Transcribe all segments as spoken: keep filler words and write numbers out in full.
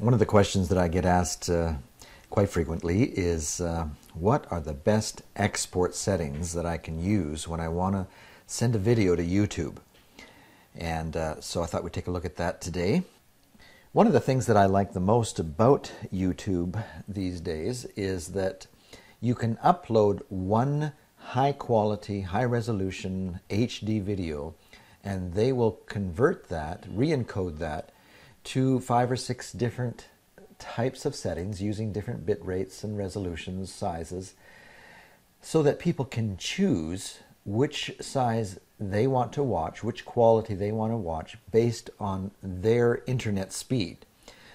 One of the questions that I get asked uh, quite frequently is uh, what are the best export settings that I can use when I want to send a video to YouTube? And uh, so I thought we'd take a look at that today. One of the things that I like the most about YouTube these days is that you can upload one high quality, high resolution H D video and they will convert that, re-encode that to five or six different types of settings using different bit rates and resolutions, sizes, so that people can choose which size they want to watch, which quality they want to watch based on their internet speed.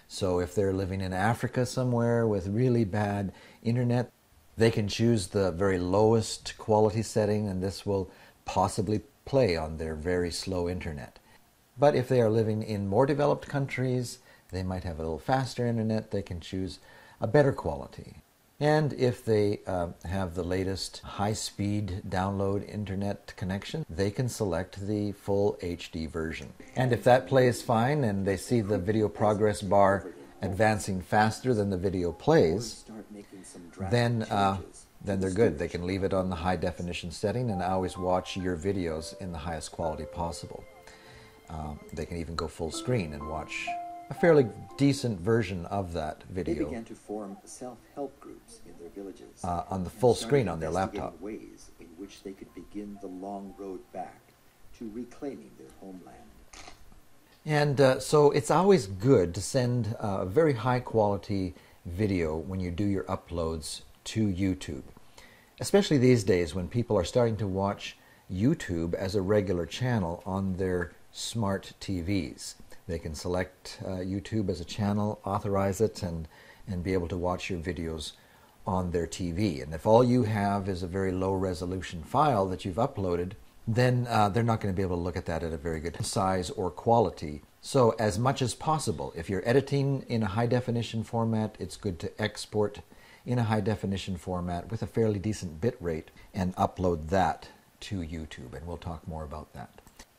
So if they're living in Africa somewhere with really bad internet, they can choose the very lowest quality setting and this will possibly play on their very slow internet. But if they are living in more developed countries, they might have a little faster internet, they can choose a better quality. And if they uh, have the latest high-speed download internet connection, they can select the full H D version. And if that plays fine and they see the video progress bar advancing faster than the video plays, then, uh, then they're good. They can leave it on the high-definition setting and always watch your videos in the highest quality possible. Uh, they can even go full screen and watch a fairly decent version of that video. They began to form self-help groups in their villages uh, on the full screen on their laptop. Ways in which they could begin the long road back to reclaiming their homeland. And uh, so it's always good to send a uh, very high-quality video when you do your uploads to YouTube, especially these days when people are starting to watch YouTube as a regular channel on their smart T Vs. They can select uh, YouTube as a channel, authorize it, and, and be able to watch your videos on their T V. And if all you have is a very low resolution file that you've uploaded, then uh, they're not going to be able to look at that at a very good size or quality. So as much as possible, if you're editing in a high definition format, it's good to export in a high definition format with a fairly decent bit rate and upload that to YouTube. And we'll talk more about that.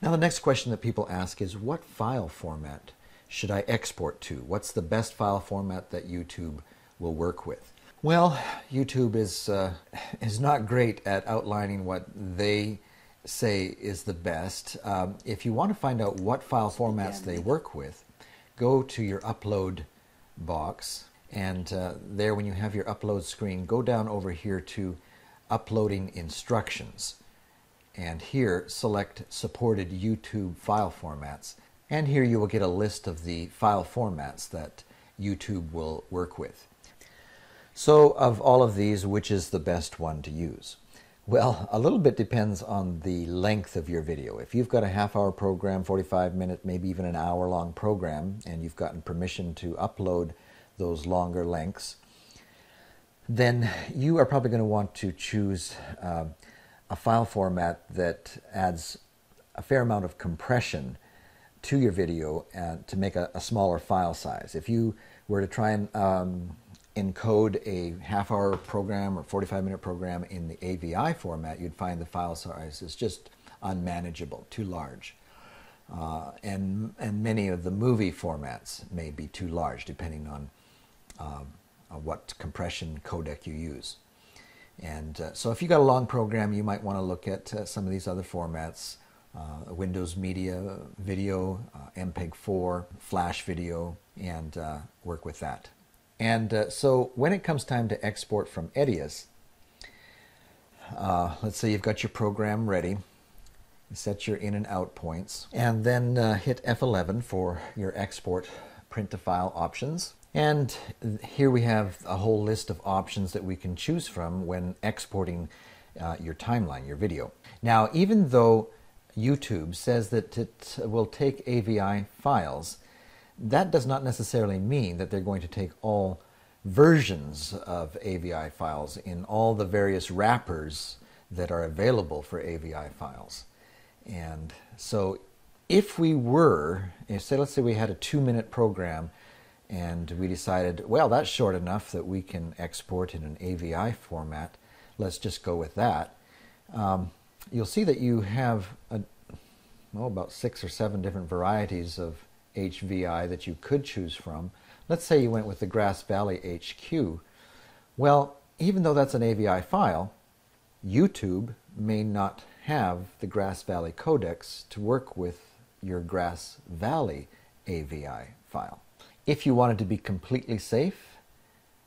Now the next question that people ask is, what file format should I export to? What's the best file format that YouTube will work with? Well, YouTube is, uh, is not great at outlining what they say is the best. Um, if you want to find out what file formats they work with, go to your upload box and uh, there when you have your upload screen, go down over here to uploading instructions. And here select supported YouTube file formats, and here you will get a list of the file formats that YouTube will work with. So of all of these, which is the best one to use? Well, a little bit depends on the length of your video. If you've got a half hour program, forty-five minute, maybe even an hour long program, and you've gotten permission to upload those longer lengths, then you are probably going to want to choose uh, a file format that adds a fair amount of compression to your video uh, to make a, a smaller file size. If you were to try and um, encode a half hour program or forty-five minute program in the A V I format, you'd find the file size is just unmanageable, too large. Uh, and, and many of the movie formats may be too large depending on, um, on what compression codec you use. And uh, so if you've got a long program, you might want to look at uh, some of these other formats, uh, Windows Media Video, uh, M P E G four, Flash Video, and uh, work with that. And uh, so when it comes time to export from EDIUS, uh, let's say you've got your program ready, you set your in and out points, and then uh, hit F eleven for your export print to file options. And here we have a whole list of options that we can choose from when exporting uh, your timeline, your video. Now, even though YouTube says that it will take A V I files, that does not necessarily mean that they're going to take all versions of A V I files in all the various wrappers that are available for A V I files. And so if we were, if say, let's say we had a two-minute program, and we decided, well, that's short enough that we can export in an A V I format. Let's just go with that. Um, you'll see that you have a, well, about six or seven different varieties of H V I that you could choose from, Let's say you went with the Grass Valley H Q. Well, even though that's an A V I file, YouTube may not have the Grass Valley codecs to work with your Grass Valley A V I file. If you wanted to be completely safe,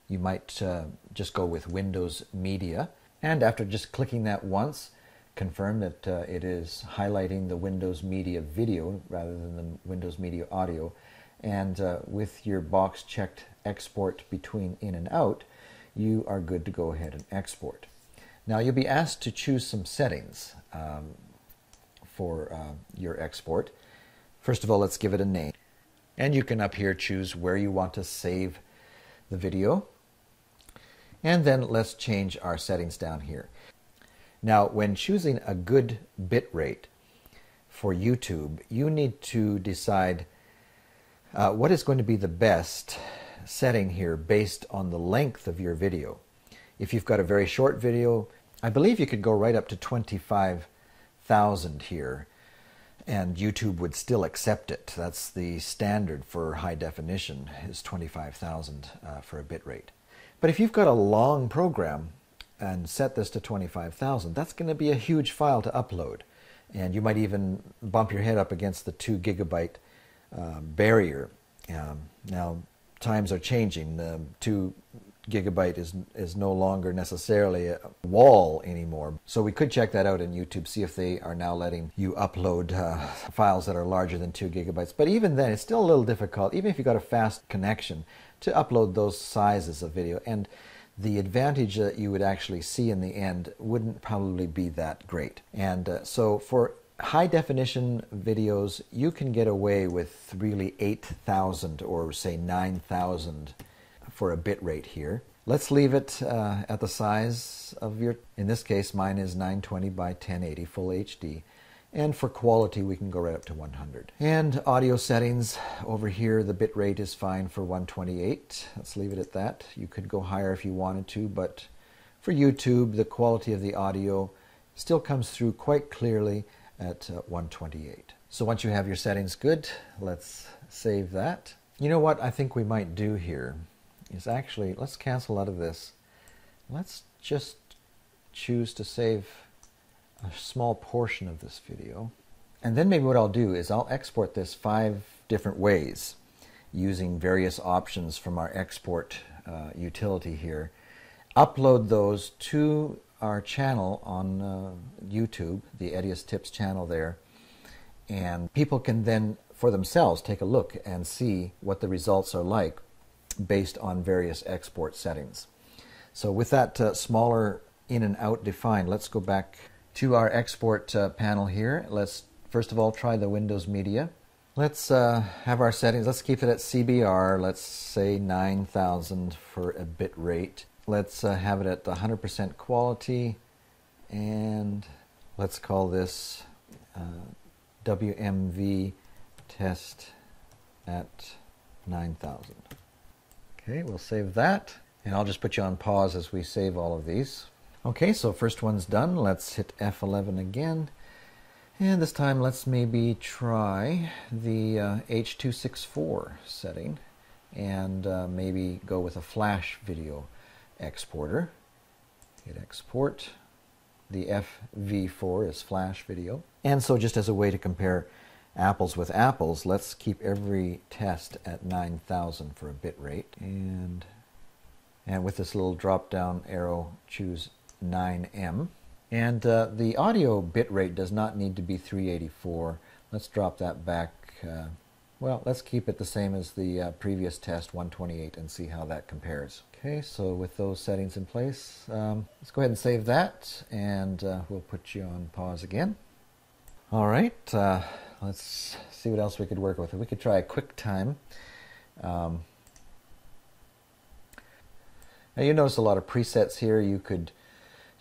you might uh, just go with Windows Media, and after just clicking that once, confirm that uh, it is highlighting the Windows Media video rather than the Windows Media audio, and uh, with your box checked export between in and out, you are good to go ahead and export. Now you'll be asked to choose some settings um, for uh, your export. First of all, let's give it a name. And you can up here choose where you want to save the video. And then let's change our settings down here. Now, when choosing a good bit rate for YouTube, you need to decide uh, what is going to be the best setting here based on the length of your video. If you've got a very short video, I believe you could go right up to twenty-five thousand here and YouTube would still accept it. That's the standard for high definition, is twenty-five thousand uh, for a bit rate. But if you've got a long program and set this to twenty-five thousand, that's going to be a huge file to upload. And you might even bump your head up against the two gigabyte uh, barrier. Um, now, times are changing. The two gigabyte is, is no longer necessarily a wall anymore. So we could check that out in YouTube, see if they are now letting you upload uh, files that are larger than two gigabytes. But even then, it's still a little difficult, even if you've got a fast connection, to upload those sizes of video. And the advantage that you would actually see in the end wouldn't probably be that great. And uh, so for high definition videos, you can get away with really eight thousand or say nine thousand for a bit rate here. Let's leave it uh, at the size of your, in this case, mine is nine twenty by ten eighty full H D. And for quality, we can go right up to one hundred. And audio settings over here, the bit rate is fine for one twenty-eight. Let's leave it at that. You could go higher if you wanted to, but for YouTube, the quality of the audio still comes through quite clearly at uh, one twenty-eight. So once you have your settings good, let's save that. You know what I think we might do here is actually, let's cancel out of this. Let's just choose to save a small portion of this video. And then maybe what I'll do is I'll export this five different ways using various options from our export uh, utility here. Upload those to our channel on uh, YouTube, the EDIUS Tips channel there. And people can then for themselves take a look and see what the results are like based on various export settings. So with that uh, smaller in and out defined, let's go back to our export uh, panel here. Let's first of all try the Windows Media. Let's uh, have our settings. Let's keep it at C B R. Let's say nine thousand for a bit rate. Let's uh, have it at one hundred percent quality, and let's call this uh, W M V test at nine thousand. Okay, we'll save that, and I'll just put you on pause as we save all of these. Okay, so first one's done. Let's hit F eleven again. And this time let's maybe try the uh, H two sixty-four setting and uh, maybe go with a flash video exporter. Hit export. The F V four is flash video. And so just as a way to compare apples with apples, let's keep every test at nine thousand for a bit rate. And, and with this little drop down arrow, choose nine M, and uh, the audio bitrate does not need to be three eighty-four. Let's drop that back. Uh, well, let's keep it the same as the uh, previous test, one twenty-eight, and see how that compares. Okay, so with those settings in place, um, let's go ahead and save that, and uh, we'll put you on pause again. All right, uh, let's see what else we could work with. We could try a QuickTime. Um, now you notice a lot of presets here. You could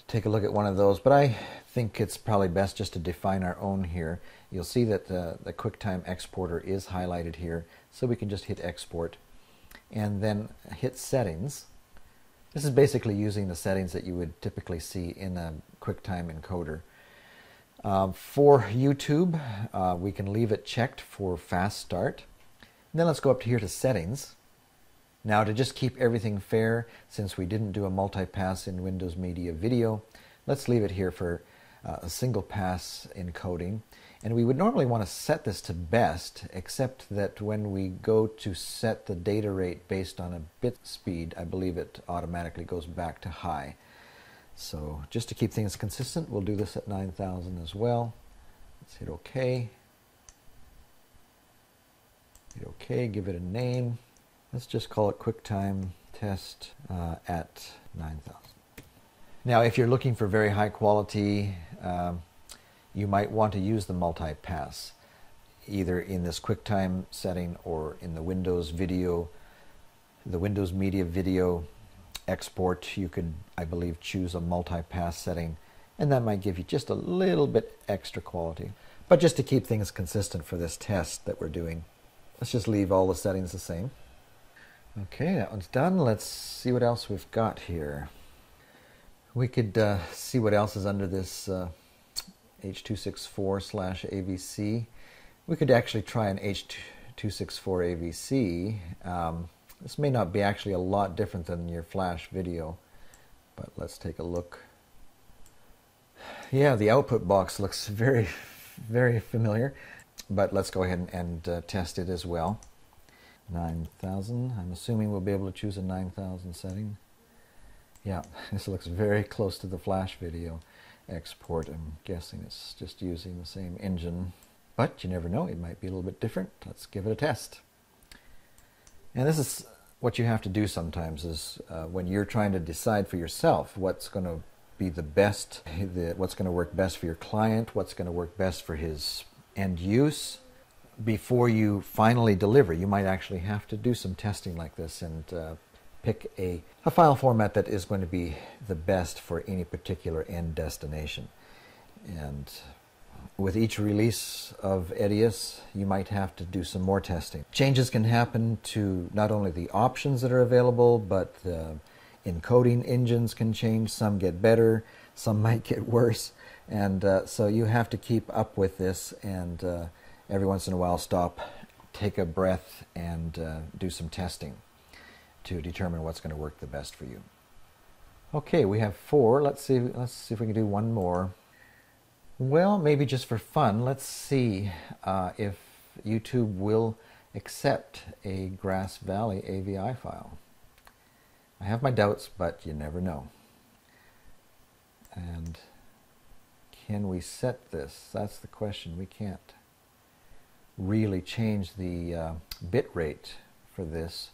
take a look at one of those, but I think it's probably best just to define our own here. You'll see that the, the QuickTime exporter is highlighted here, so we can just hit export and then hit settings. This is basically using the settings that you would typically see in a QuickTime encoder. Um, for YouTube, uh, we can leave it checked for fast start. And then let's go up to here to settings Now, to just keep everything fair, since we didn't do a multi-pass in Windows Media Video, let's leave it here for uh, a single pass encoding. And we would normally want to set this to best, except that when we go to set the data rate based on a bit speed, I believe it automatically goes back to high. So just to keep things consistent, we'll do this at nine thousand as well. Let's hit OK. Hit OK, give it a name. Let's just call it QuickTime Test uh, at nine thousand. Now, if you're looking for very high quality, um, you might want to use the multi-pass, either in this QuickTime setting or in the Windows video, the Windows Media Video export. You could, I believe, choose a multi-pass setting, and that might give you just a little bit extra quality. But just to keep things consistent for this test that we're doing, let's just leave all the settings the same. Okay, that one's done. Let's see what else we've got here. We could uh, see what else is under this uh, H two sixty-four slash A V C. We could actually try an H two sixty-four A V C. Um, this may not be actually a lot different than your flash video, but let's take a look. Yeah, the output box looks very, very familiar, but let's go ahead and, and uh, test it as well. nine thousand. I'm assuming we'll be able to choose a nine thousand setting. Yeah, this looks very close to the flash video export. I'm guessing it's just using the same engine, but you never know, it might be a little bit different. Let's give it a test. And this is what you have to do sometimes, is uh, when you're trying to decide for yourself what's going to be the best, the, what's going to work best for your client, what's going to work best for his end use, before you finally deliver, you might actually have to do some testing like this and uh, pick a, a file format that is going to be the best for any particular end destination. And with each release of EDIUS, you might have to do some more testing. Changes can happen to not only the options that are available, but the encoding engines can change. Some get better, some might get worse. And uh, so you have to keep up with this and uh, every once in a while stop, take a breath, and uh, do some testing to determine what's going to work the best for you. Okay, we have four. Let's see, let's see if we can do one more. Well, maybe just for fun, let's see uh, if YouTube will accept a Grass Valley A V I file. I have my doubts, but you never know. And can we set this? That's the question. We can't really change the uh, bit rate for this.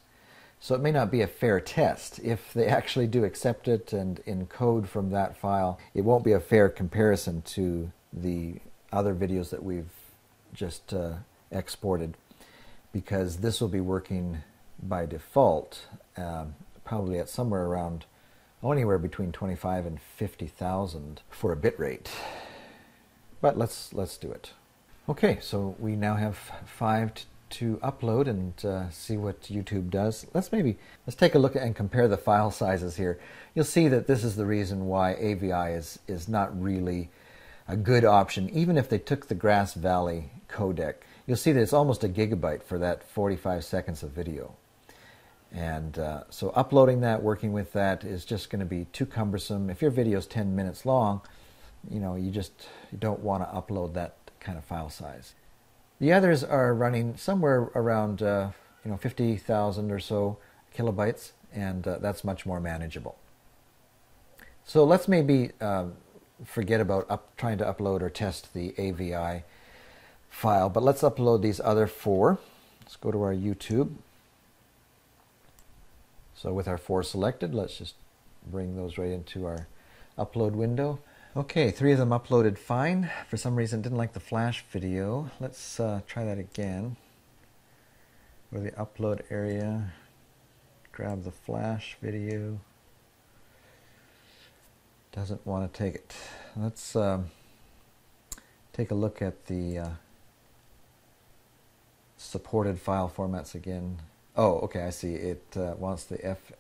So it may not be a fair test. If they actually do accept it and encode from that file, it won't be a fair comparison to the other videos that we've just uh, exported, because this will be working by default, uh, probably at somewhere around, oh, anywhere between twenty-five and fifty thousand for a bit rate. But let's, let's do it. Okay, so we now have five to, to upload and uh, see what YouTube does. Let's maybe, let's take a look and compare the file sizes here. You'll see that this is the reason why A V I is, is not really a good option, even if they took the Grass Valley codec. You'll see that it's almost a gigabyte for that forty-five seconds of video. And uh, so uploading that, working with that is just going to be too cumbersome. If your video is ten minutes long, you know, you just you don't want to upload that kind of file size. The others are running somewhere around uh, you know fifty thousand or so kilobytes, and uh, that's much more manageable. So let's maybe uh, forget about up, trying to upload or test the A V I file, but let's upload these other four. Let's go to our YouTube. So with our four selected, let's just bring those right into our upload window. Okay, three of them uploaded fine. For some reason, didn't like the flash video. Let's uh, try that again. Go to the upload area, grab the flash video. Doesn't want to take it. Let's um, take a look at the uh, supported file formats again. Oh, okay, I see. It uh, wants the F. F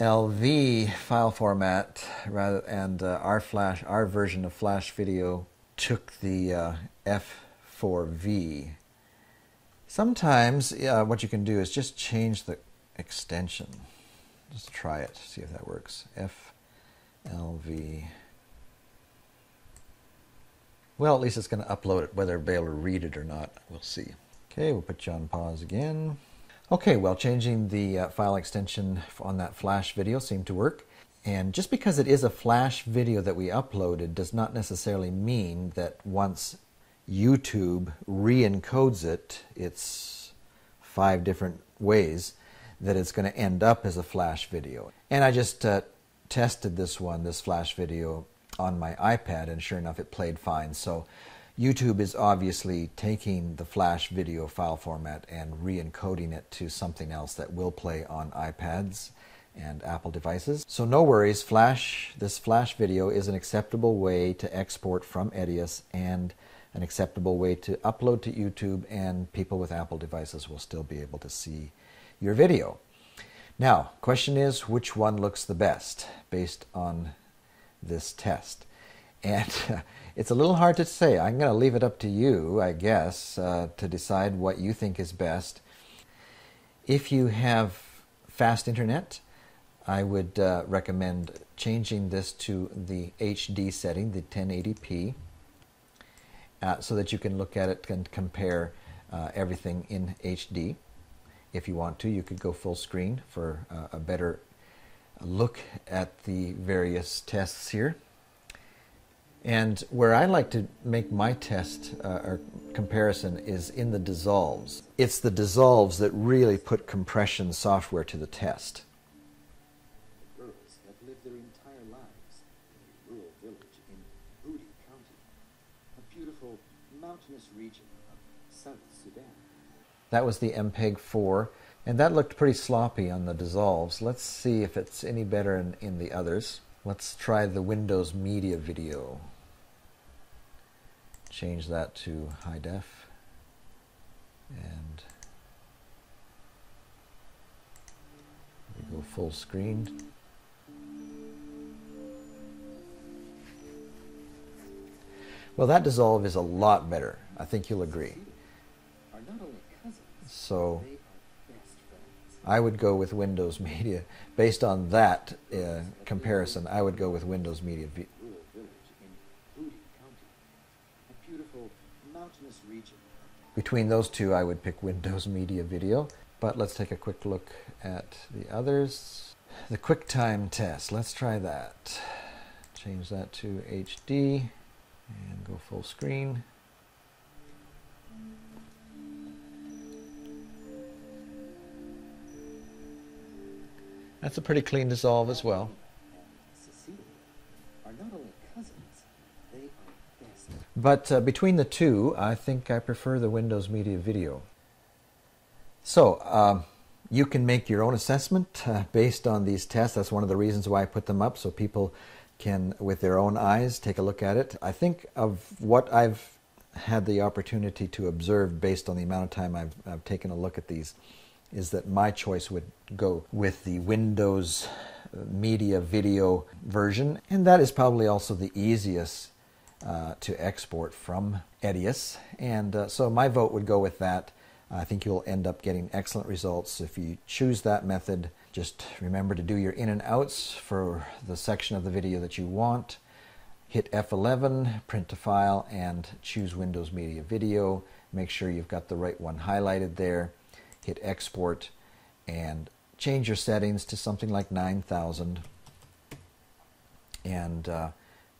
L V file format rather, and uh, our flash, our version of flash video took the uh, F four V. Sometimes uh, what you can do is just change the extension. Just try it, see if that works. F L V. Well, at least it's going to upload it, whether I'll be able to read it or not, we'll see. Okay, we'll put you on pause again. Okay, well, changing the uh, file extension on that flash video seemed to work. And just because it is a flash video that we uploaded does not necessarily mean that once YouTube re-encodes it, it's five different ways that it's going to end up as a flash video. And I just uh, tested this one, this flash video, on my iPad, and sure enough, it played fine. So YouTube is obviously taking the flash video file format and re-encoding it to something else that will play on iPads and Apple devices. So no worries, flash, this flash video is an acceptable way to export from EDIUS and an acceptable way to upload to YouTube, and people with Apple devices will still be able to see your video. Now, question is, which one looks the best based on this test? And uh, it's a little hard to say. I'm going to leave it up to you, I guess, uh, to decide what you think is best. If you have fast internet, I would uh, recommend changing this to the H D setting, the ten eighty p, uh, so that you can look at it and compare uh, everything in H D. If you want to, you could go full screen for uh, a better look at the various tests here. And where I like to make my test uh, or comparison is in the dissolves. It's the dissolves that really put compression software to the test. Girls have lived their entire lives in a rural village in Budi County, a beautiful mountainous region of South Sudan. That was the M P E G four. And that looked pretty sloppy on the dissolves. Let's see if it's any better in, in the others. Let's try the Windows Media video. Change that to high def. And we go full screen. Well, that dissolve is a lot better. I think you'll agree. So I would go with Windows Media. Based on that uh, comparison, I would go with Windows Media. Between those two, I would pick Windows Media Video. But let's take a quick look at the others. The QuickTime test, let's try that. Change that to H D and go full screen. That's a pretty clean dissolve as well. But uh, between the two, I think I prefer the Windows Media Video. So uh, you can make your own assessment uh, based on these tests. That's one of the reasons why I put them up, so people can, with their own eyes, take a look at it. I think of what I've had the opportunity to observe based on the amount of time I've, I've taken a look at these, is that my choice would go with the Windows Media Video version, and that is probably also the easiest uh, to export from EDIUS, and uh, so my vote would go with that. I think you'll end up getting excellent results if you choose that method. Just remember to do your in and outs for the section of the video that you want. Hit F eleven, print to file, and choose Windows Media Video. Make sure you've got the right one highlighted there. Hit export and change your settings to something like nine thousand, and uh,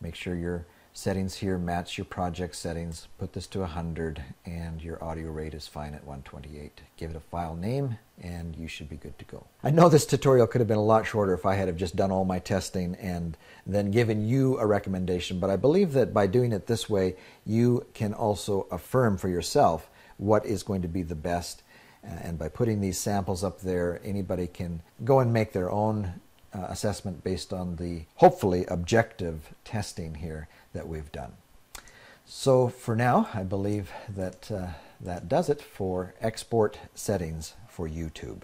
make sure your settings here match your project settings. Put this to one hundred, and your audio rate is fine at one twenty-eight. Give it a file name and you should be good to go. I know this tutorial could have been a lot shorter if I had have just done all my testing and then given you a recommendation, but I believe that by doing it this way you can also affirm for yourself what is going to be the best. And by putting these samples up there, anybody can go and make their own uh, assessment based on the hopefully objective testing here that we've done. So for now, I believe that uh, that does it for export settings for YouTube.